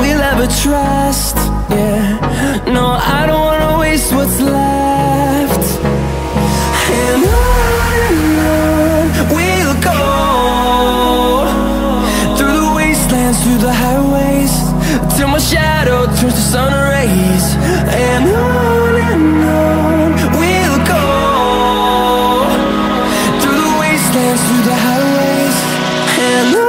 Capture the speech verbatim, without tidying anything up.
we'll ever trust. Yeah, no, I don't wanna waste what's left. And on and on we'll go, through the wastelands, through the highways, till my shadow turns to sun rays. And on and on we'll go, through the wastelands, through the highways, and on.